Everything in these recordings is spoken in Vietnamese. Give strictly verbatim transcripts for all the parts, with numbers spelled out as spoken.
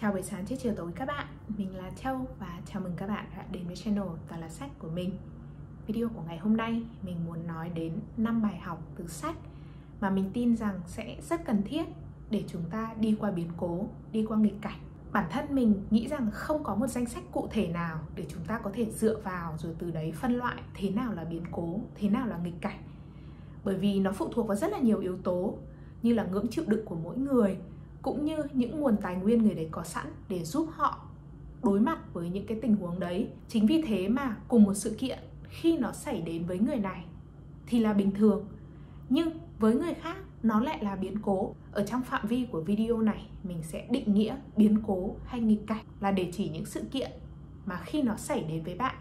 Chào buổi sáng, chiều tối các bạn. Mình là Châu và chào mừng các bạn đã đến với channel Toàn Là Sách của mình. Video của ngày hôm nay mình muốn nói đến năm bài học từ sách mà mình tin rằng sẽ rất cần thiết để chúng ta đi qua biến cố, đi qua nghịch cảnh. Bản thân mình nghĩ rằng không có một danh sách cụ thể nào để chúng ta có thể dựa vào rồi từ đấy phân loại thế nào là biến cố, thế nào là nghịch cảnh. Bởi vì nó phụ thuộc vào rất là nhiều yếu tố như là ngưỡng chịu đựng của mỗi người, cũng như những nguồn tài nguyên người đấy có sẵn để giúp họ đối mặt với những cái tình huống đấy. Chính vì thế mà cùng một sự kiện khi nó xảy đến với người này thì là bình thường, nhưng với người khác nó lại là biến cố. Ở trong phạm vi của video này, mình sẽ định nghĩa biến cố hay nghịch cảnh là để chỉ những sự kiện mà khi nó xảy đến với bạn,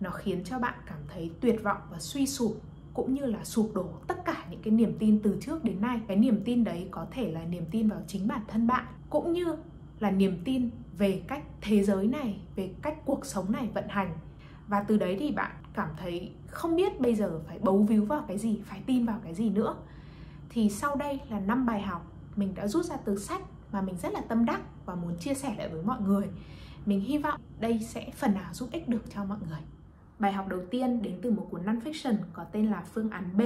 nó khiến cho bạn cảm thấy tuyệt vọng và suy sụp, cũng như là sụp đổ tất cả những cái niềm tin từ trước đến nay. Cái niềm tin đấy có thể là niềm tin vào chính bản thân bạn, cũng như là niềm tin về cách thế giới này, về cách cuộc sống này vận hành. Và từ đấy thì bạn cảm thấy không biết bây giờ phải bấu víu vào cái gì, phải tin vào cái gì nữa. Thì sau đây là năm bài học mình đã rút ra từ sách mà mình rất là tâm đắc và muốn chia sẻ lại với mọi người. Mình hy vọng đây sẽ phần nào giúp ích được cho mọi người. Bài học đầu tiên đến từ một cuốn non-fiction có tên là Phương án B,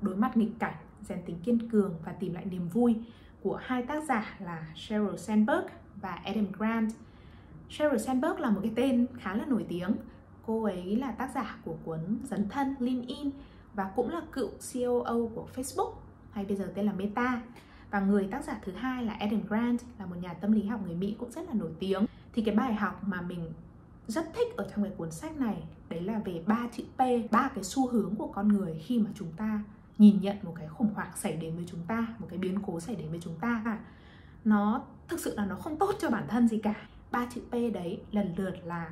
đối mặt nghịch cảnh, rèn tính kiên cường và tìm lại niềm vui, của hai tác giả là Sheryl Sandberg và Adam Grant. Sheryl Sandberg là một cái tên khá là nổi tiếng. Cô ấy là tác giả của cuốn Dấn thân Lean In và cũng là cựu xê e ô của Facebook, hay bây giờ tên là Meta. Và người tác giả thứ hai là Adam Grant, là một nhà tâm lý học người Mỹ cũng rất là nổi tiếng. Thì cái bài học mà mình rất thích ở trong cái cuốn sách này đấy là về ba chữ P, ba cái xu hướng của con người khi mà chúng ta nhìn nhận một cái khủng hoảng xảy đến với chúng ta, một cái biến cố xảy đến với chúng ta. À, nó thực sự là nó không tốt cho bản thân gì cả. Ba chữ P đấy lần lượt là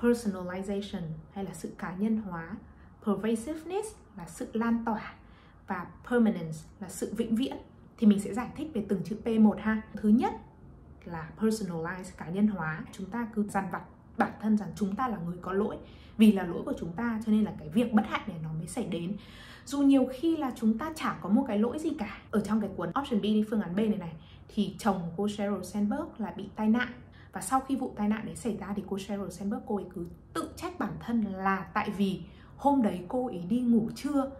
personalization hay là sự cá nhân hóa, pervasiveness là sự lan tỏa và permanence là sự vĩnh viễn. Thì mình sẽ giải thích về từng chữ P một ha. Thứ nhất là personalize, cá nhân hóa. Chúng ta cứ dằn vặt bản thân rằng chúng ta là người có lỗi, vì là lỗi của chúng ta cho nên là cái việc bất hạnh này nó mới xảy đến, dù nhiều khi là chúng ta chả có một cái lỗi gì cả. Ở trong cái cuốn Option B, phương án B này này, thì chồng cô Sheryl Sandberg là bị tai nạn, và sau khi vụ tai nạn đấy xảy ra thì cô Sheryl Sandberg cô ấy cứ tự trách bản thân là tại vì hôm đấy cô ấy đi ngủ trưa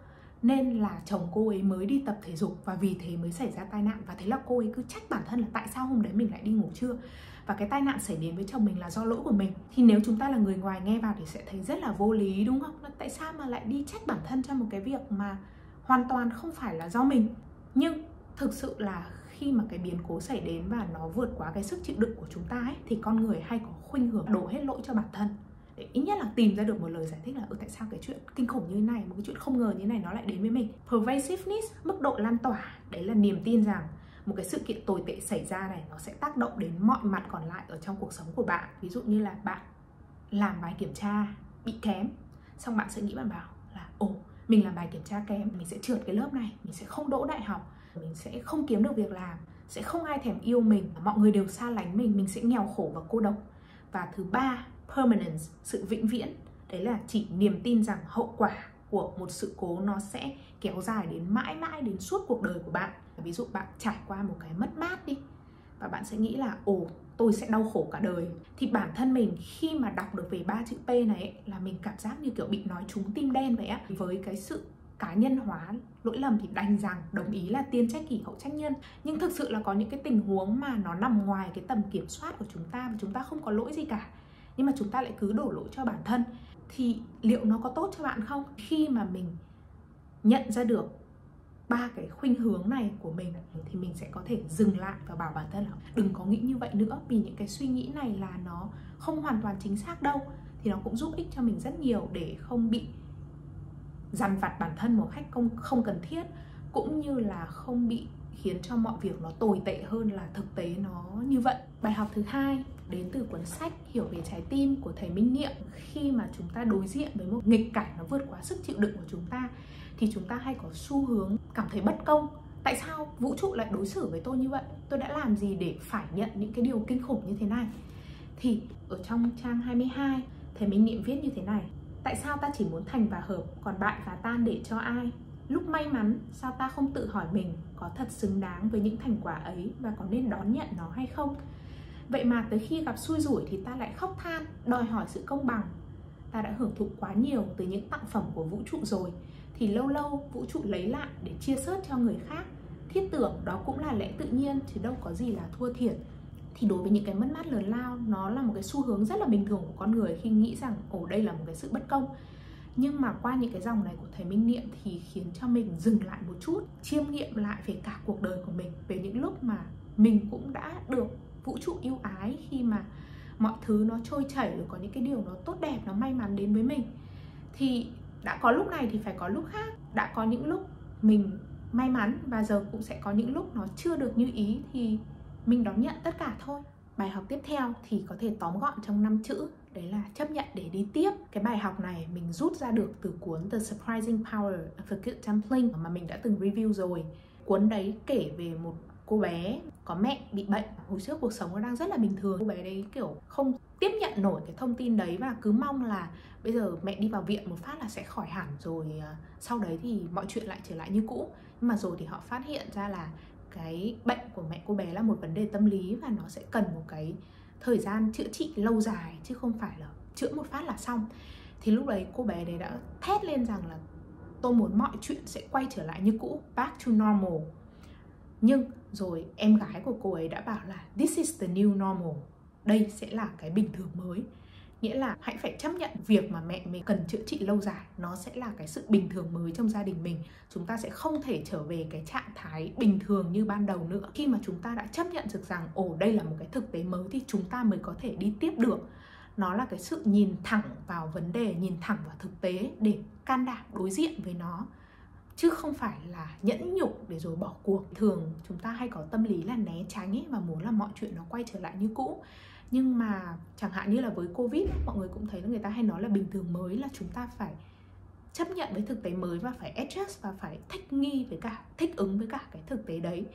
nên là chồng cô ấy mới đi tập thể dục và vì thế mới xảy ra tai nạn. Và thế là cô ấy cứ trách bản thân là tại sao hôm đấy mình lại đi ngủ trưa và cái tai nạn xảy đến với chồng mình là do lỗi của mình. Thì nếu chúng ta là người ngoài nghe vào thì sẽ thấy rất là vô lý, đúng không? Tại sao mà lại đi trách bản thân cho một cái việc mà hoàn toàn không phải là do mình. Nhưng thực sự là khi mà cái biến cố xảy đến và nó vượt quá cái sức chịu đựng của chúng ta ấy, thì con người hay có khuynh hướng đổ hết lỗi cho bản thân, để ít nhất là tìm ra được một lời giải thích là ừ, tại sao cái chuyện kinh khủng như thế này, một cái chuyện không ngờ như thế này nó lại đến với mình. Pervasiveness, mức độ lan tỏa, đấy là niềm tin rằng một cái sự kiện tồi tệ xảy ra này nó sẽ tác động đến mọi mặt còn lại ở trong cuộc sống của bạn. Ví dụ như là bạn làm bài kiểm tra bị kém, xong bạn sẽ nghĩ, bạn bảo là ồ, mình làm bài kiểm tra kém, mình sẽ trượt cái lớp này, mình sẽ không đỗ đại học, mình sẽ không kiếm được việc làm, sẽ không ai thèm yêu mình, mọi người đều xa lánh mình, mình sẽ nghèo khổ và cô độc. Và thứ ba, permanence, sự vĩnh viễn, đấy là chỉ niềm tin rằng hậu quả của một sự cố nó sẽ kéo dài đến mãi mãi, đến suốt cuộc đời của bạn. Ví dụ bạn trải qua một cái mất mát đi và bạn sẽ nghĩ là ồ, tôi sẽ đau khổ cả đời. Thì bản thân mình khi mà đọc được về ba chữ P này ấy, là mình cảm giác như kiểu bị nói trúng tim đen vậy á. Với cái sự cá nhân hóa lỗi lầm thì đành rằng đồng ý là tiên trách kỷ hậu trách nhân, nhưng thực sự là có những cái tình huống mà nó nằm ngoài cái tầm kiểm soát của chúng ta và chúng ta không có lỗi gì cả, nhưng mà chúng ta lại cứ đổ lỗi cho bản thân. Thì liệu nó có tốt cho bạn không? Khi mà mình nhận ra được ba cái khuynh hướng này của mình thì mình sẽ có thể dừng lại và bảo bản thân là đừng có nghĩ như vậy nữa, vì những cái suy nghĩ này là nó không hoàn toàn chính xác đâu. Thì nó cũng giúp ích cho mình rất nhiều để không bị dằn vặt bản thân một cách không, không cần thiết, cũng như là không bị khiến cho mọi việc nó tồi tệ hơn là thực tế nó như vậy. Bài học thứ hai đến từ cuốn sách Hiểu về trái tim của thầy Minh Niệm. Khi mà chúng ta đối diện với một nghịch cảnh nó vượt quá sức chịu đựng của chúng ta thì chúng ta hay có xu hướng cảm thấy bất công. Tại sao vũ trụ lại đối xử với tôi như vậy? Tôi đã làm gì để phải nhận những cái điều kinh khủng như thế này? Thì ở trong trang hai mươi hai, thầy Minh Niệm viết như thế này: tại sao ta chỉ muốn thành và hợp, còn bại và tan để cho ai? Lúc may mắn, sao ta không tự hỏi mình có thật xứng đáng với những thành quả ấy và có nên đón nhận nó hay không? Vậy mà tới khi gặp xui rủi thì ta lại khóc than, đòi hỏi sự công bằng. Ta đã hưởng thụ quá nhiều từ những tặng phẩm của vũ trụ rồi, thì lâu lâu vũ trụ lấy lại để chia sớt cho người khác. Thiết tưởng đó cũng là lẽ tự nhiên chứ đâu có gì là thua thiệt. Thì đối với những cái mất mát lớn lao, nó là một cái xu hướng rất là bình thường của con người khi nghĩ rằng ồ đây là một cái sự bất công. Nhưng mà qua những cái dòng này của thầy Minh Niệm thì khiến cho mình dừng lại một chút, chiêm nghiệm lại về cả cuộc đời của mình, về những lúc mà mình cũng đã được vũ trụ yêu ái khi mà mọi thứ nó trôi chảy rồi có những cái điều nó tốt đẹp, nó may mắn đến với mình. Thì đã có lúc này thì phải có lúc khác, đã có những lúc mình may mắn và giờ cũng sẽ có những lúc nó chưa được như ý thì mình đón nhận tất cả thôi. Bài học tiếp theo thì có thể tóm gọn trong năm chữ, đấy là chấp nhận để đi tiếp. Cái bài học này mình rút ra được từ cuốn The Surprising Power of the Cute mà mình đã từng review rồi. Cuốn đấy kể về một cô bé có mẹ bị bệnh, hồi trước cuộc sống nó đang rất là bình thường. Cô bé đấy kiểu không tiếp nhận nổi cái thông tin đấy và cứ mong là bây giờ mẹ đi vào viện một phát là sẽ khỏi hẳn rồi sau đấy thì mọi chuyện lại trở lại như cũ. Nhưng mà rồi thì họ phát hiện ra là cái bệnh của mẹ cô bé là một vấn đề tâm lý và nó sẽ cần một cái thời gian chữa trị lâu dài chứ không phải là chữa một phát là xong. Thì lúc đấy cô bé đấy đã thét lên rằng là tôi muốn mọi chuyện sẽ quay trở lại như cũ, back to normal. Nhưng rồi em gái của cô ấy đã bảo là this is the new normal, đây sẽ là cái bình thường mới. Nghĩa là hãy phải chấp nhận việc mà mẹ mình cần chữa trị lâu dài, nó sẽ là cái sự bình thường mới trong gia đình mình. Chúng ta sẽ không thể trở về cái trạng thái bình thường như ban đầu nữa. Khi mà chúng ta đã chấp nhận được rằng ồ đây là một cái thực tế mới thì chúng ta mới có thể đi tiếp được. Nó là cái sự nhìn thẳng vào vấn đề, nhìn thẳng vào thực tế để can đảm đối diện với nó, chứ không phải là nhẫn nhục để rồi bỏ cuộc. Thường chúng ta hay có tâm lý là né tránh ấy và muốn là mọi chuyện nó quay trở lại như cũ. Nhưng mà chẳng hạn như là với Covid, mọi người cũng thấy là người ta hay nói là bình thường mới là chúng ta phải chấp nhận với thực tế mới và phải adjust và phải thích nghi với cả, thích ứng với cả cái thực tế đấy.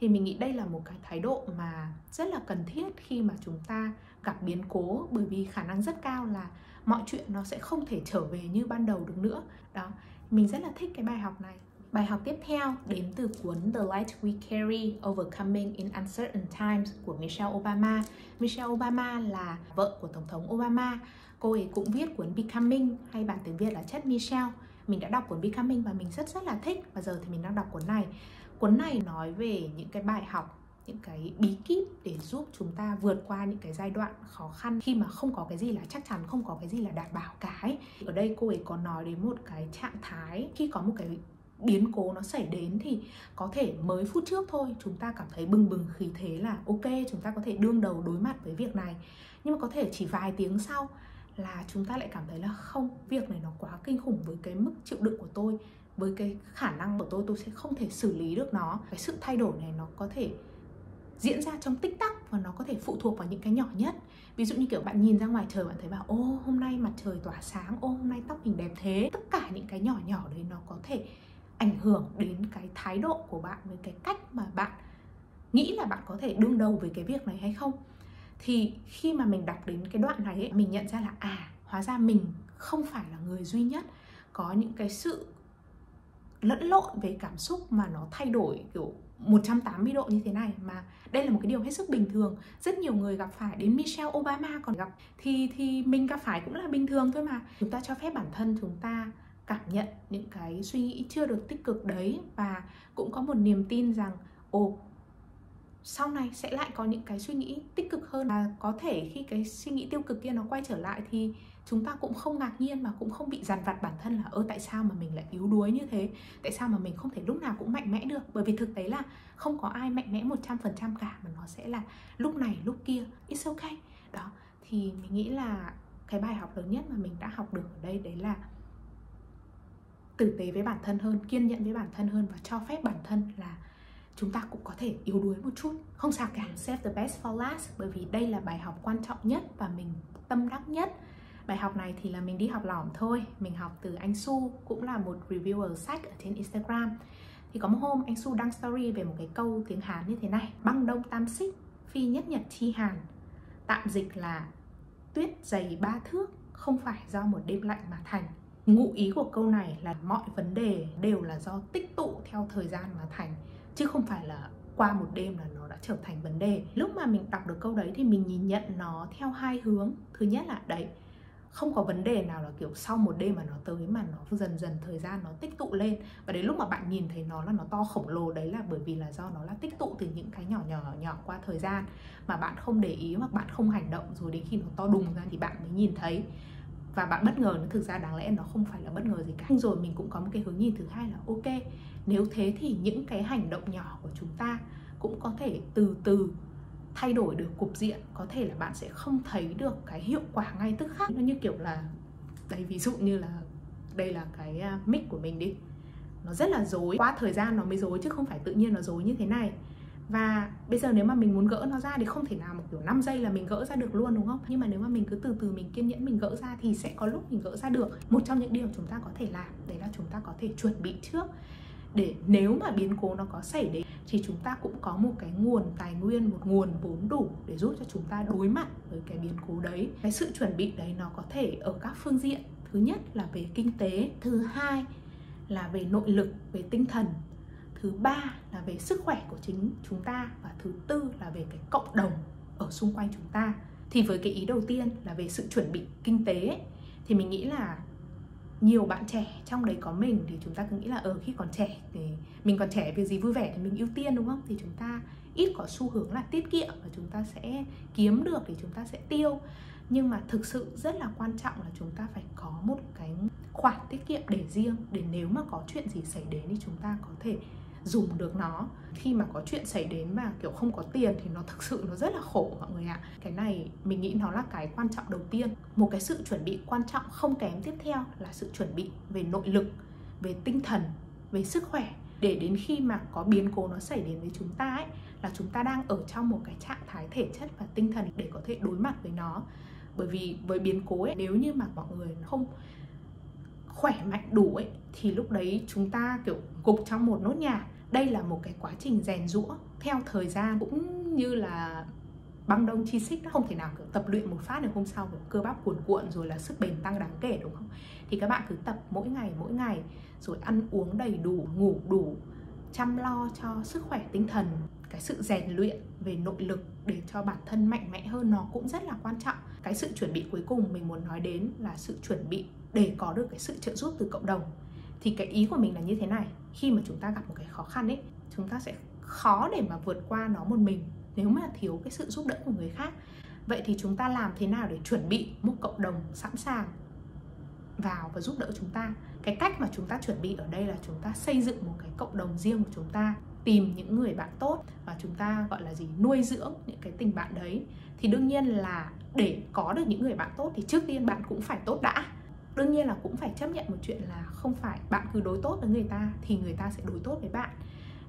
Thì mình nghĩ đây là một cái thái độ mà rất là cần thiết khi mà chúng ta gặp biến cố, bởi vì khả năng rất cao là mọi chuyện nó sẽ không thể trở về như ban đầu được nữa. Đó, mình rất là thích cái bài học này. Bài học tiếp theo đến từ cuốn The Light We Carry, Overcoming in Uncertain Times của Michelle Obama. Michelle Obama là vợ của Tổng thống Obama. Cô ấy cũng viết cuốn Becoming, hay bản tiếng Việt là Chất Michelle. Mình đã đọc cuốn Becoming và mình rất rất là thích, và giờ thì mình đang đọc cuốn này. Cuốn này nói về những cái bài học, những cái bí kíp để giúp chúng ta vượt qua những cái giai đoạn khó khăn khi mà không có cái gì là chắc chắn, không có cái gì là đảm bảo cả ấy. Ở đây cô ấy có nói đến một cái trạng thái khi có một cái biến cố nó xảy đến thì có thể mới phút trước thôi chúng ta cảm thấy bừng bừng khí thế là ok, chúng ta có thể đương đầu đối mặt với việc này. Nhưng mà có thể chỉ vài tiếng sau là chúng ta lại cảm thấy là không, việc này nó quá kinh khủng với cái mức chịu đựng của tôi, với cái khả năng của tôi, tôi sẽ không thể xử lý được nó. Cái sự thay đổi này nó có thể diễn ra trong tích tắc và nó có thể phụ thuộc vào những cái nhỏ nhất. Ví dụ như kiểu bạn nhìn ra ngoài trời, bạn thấy bảo ô hôm nay mặt trời tỏa sáng, ô hôm nay tóc mình đẹp thế. Tất cả những cái nhỏ nhỏ đấy nó có thể ảnh hưởng đến cái thái độ của bạn, với cái cách mà bạn nghĩ là bạn có thể đương đầu với cái việc này hay không. Thì khi mà mình đọc đến cái đoạn này ấy, mình nhận ra là à, hóa ra mình không phải là người duy nhất có những cái sự lẫn lộn về cảm xúc mà nó thay đổi kiểu một trăm tám mươi độ như thế này, mà đây là một cái điều hết sức bình thường. Rất nhiều người gặp phải, đến Michelle Obama còn gặp, thì, thì mình gặp phải cũng là bình thường thôi mà. Chúng ta cho phép bản thân chúng ta cảm nhận những cái suy nghĩ chưa được tích cực đấy, và cũng có một niềm tin rằng ồ, sau này sẽ lại có những cái suy nghĩ tích cực hơn, và có thể khi cái suy nghĩ tiêu cực kia nó quay trở lại thì chúng ta cũng không ngạc nhiên mà cũng không bị dằn vặt bản thân là ơ tại sao mà mình lại yếu đuối như thế, tại sao mà mình không thể lúc nào cũng mạnh mẽ được. Bởi vì thực tế là không có ai mạnh mẽ một trăm phần trăm cả, mà nó sẽ là lúc này lúc kia, it's okay. Đó, thì mình nghĩ là cái bài học lớn nhất mà mình đã học được ở đây đấy là tử tế với bản thân hơn, kiên nhẫn với bản thân hơn, và cho phép bản thân là chúng ta cũng có thể yếu đuối một chút, không sao cả. Save the best for last, bởi vì đây là bài học quan trọng nhất và mình tâm đắc nhất. Bài học này thì là mình đi học lỏm thôi, mình học từ anh Su, cũng là một reviewer sách ở trên Instagram. Thì có một hôm anh Su đăng story về một cái câu tiếng Hán như thế này: băng đông tam xích, phi nhất nhật chi hàn. Tạm dịch là tuyết dày ba thước không phải do một đêm lạnh mà thành. Ngụ ý của câu này là mọi vấn đề đều là do tích tụ theo thời gian mà thành, chứ không phải là qua một đêm là nó đã trở thành vấn đề. Lúc mà mình đọc được câu đấy thì mình nhìn nhận nó theo hai hướng. Thứ nhất là đấy, không có vấn đề nào là kiểu sau một đêm mà nó tới, mà nó dần dần thời gian nó tích tụ lên. Và đến lúc mà bạn nhìn thấy nó là nó to khổng lồ, đấy là bởi vì là do nó là tích tụ từ những cái nhỏ nhỏ nhỏ qua thời gian mà bạn không để ý hoặc bạn không hành động, rồi đến khi nó to đùng ra thì bạn mới nhìn thấy. Và bạn bất ngờ, nó thực ra đáng lẽ nó không phải là bất ngờ gì cả. Rồi mình cũng có một cái hướng nhìn thứ hai là ok, nếu thế thì những cái hành động nhỏ của chúng ta cũng có thể từ từ thay đổi được cục diện. Có thể là bạn sẽ không thấy được cái hiệu quả ngay tức khắc. Nó như kiểu là, đây ví dụ như là đây là cái mic của mình đi, nó rất là rối, qua thời gian nó mới rối chứ không phải tự nhiên nó rối như thế này. Và bây giờ nếu mà mình muốn gỡ nó ra thì không thể nào một kiểu năm giây là mình gỡ ra được luôn, đúng không? Nhưng mà nếu mà mình cứ từ từ mình kiên nhẫn mình gỡ ra thì sẽ có lúc mình gỡ ra được. Một trong những điều chúng ta có thể làm, đấy là chúng ta có thể chuẩn bị trước, để nếu mà biến cố nó có xảy đến thì chúng ta cũng có một cái nguồn tài nguyên, một nguồn vốn đủ để giúp cho chúng ta đối mặt với cái biến cố đấy. Cái sự chuẩn bị đấy nó có thể ở các phương diện. Thứ nhất là về kinh tế, thứ hai là về nội lực, về tinh thần, thứ ba là về sức khỏe của chính chúng ta, và thứ tư là về cái cộng đồng ở xung quanh chúng ta. Thì với cái ý đầu tiên là về sự chuẩn bị kinh tế ấy, thì mình nghĩ là nhiều bạn trẻ, trong đấy có mình, thì chúng ta cứ nghĩ là ờ ừ, khi còn trẻ thì mình còn trẻ, việc gì vui vẻ thì mình ưu tiên, đúng không? Thì chúng ta ít có xu hướng là tiết kiệm và chúng ta sẽ kiếm được thì chúng ta sẽ tiêu. Nhưng mà thực sự rất là quan trọng là chúng ta phải có một cái khoản tiết kiệm để riêng, để nếu mà có chuyện gì xảy đến thì chúng ta có thể dùng được nó. Khi mà có chuyện xảy đến mà kiểu không có tiền thì nó thực sự nó rất là khổ mọi người ạ. Cái này mình nghĩ nó là cái quan trọng đầu tiên. Một cái sự chuẩn bị quan trọng không kém tiếp theo là sự chuẩn bị về nội lực, về tinh thần, về sức khỏe, để đến khi mà có biến cố nó xảy đến với chúng ta ấy, là chúng ta đang ở trong một cái trạng thái thể chất và tinh thần để có thể đối mặt với nó. Bởi vì với biến cố ấy, nếu như mà mọi người không khỏe mạnh đủ ấy, thì lúc đấy chúng ta kiểu gục trong một nốt nhạc. Đây là một cái quá trình rèn giũa theo thời gian, cũng như là băng đông chi xích. Nó không thể nào kiểu tập luyện một phát được hôm sau cơ bắp cuồn cuộn rồi là sức bền tăng đáng kể, đúng không? Thì các bạn cứ tập mỗi ngày mỗi ngày, rồi ăn uống đầy đủ, ngủ đủ, chăm lo cho sức khỏe tinh thần. Cái sự rèn luyện về nội lực để cho bản thân mạnh mẽ hơn nó cũng rất là quan trọng. Cái sự chuẩn bị cuối cùng mình muốn nói đến là sự chuẩn bị để có được cái sự trợ giúp từ cộng đồng. Thì cái ý của mình là như thế này, khi mà chúng ta gặp một cái khó khăn ấy, chúng ta sẽ khó để mà vượt qua nó một mình nếu mà thiếu cái sự giúp đỡ của người khác. Vậy thì chúng ta làm thế nào để chuẩn bị một cộng đồng sẵn sàng vào và giúp đỡ chúng ta? Cái cách mà chúng ta chuẩn bị ở đây là chúng ta xây dựng một cái cộng đồng riêng của chúng ta, tìm những người bạn tốt và chúng ta gọi là gì, nuôi dưỡng những cái tình bạn đấy. Thì đương nhiên là để có được những người bạn tốt thì trước tiên bạn cũng phải tốt đã. Đương nhiên là cũng phải chấp nhận một chuyện là không phải bạn cứ đối tốt với người ta thì người ta sẽ đối tốt với bạn.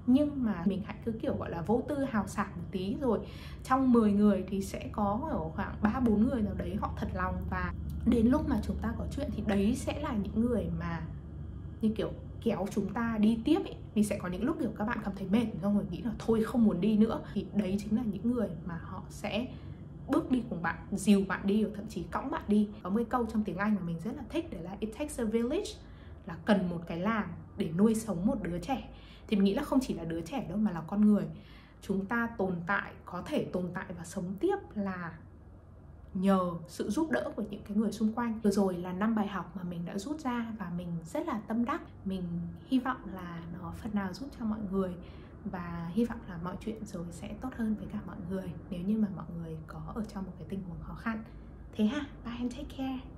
Nhưng mà mình hãy cứ kiểu gọi là vô tư hào sảng một tí, rồi trong mười người thì sẽ có khoảng ba bốn người nào đấy họ thật lòng, và đến lúc mà chúng ta có chuyện thì đấy sẽ là những người mà như kiểu kéo chúng ta đi tiếp ấy. Vì sẽ có những lúc kiểu các bạn cảm thấy mệt xong rồi nghĩ là thôi không muốn đi nữa, thì đấy chính là những người mà họ sẽ bước đi cùng bạn, dìu bạn đi, thậm chí cõng bạn đi. Có một câu trong tiếng Anh mà mình rất là thích, đấy là It takes a village, là cần một cái làng để nuôi sống một đứa trẻ. Thì mình nghĩ là không chỉ là đứa trẻ đâu mà là con người. Chúng ta tồn tại, có thể tồn tại và sống tiếp là nhờ sự giúp đỡ của những cái người xung quanh. Vừa rồi là năm bài học mà mình đã rút ra và mình rất là tâm đắc. Mình hy vọng là nó phần nào giúp cho mọi người, và hy vọng là mọi chuyện rồi sẽ tốt hơn với cả mọi người nếu như mà mọi người có ở trong một cái tình huống khó khăn. Thế ha, bye and take care.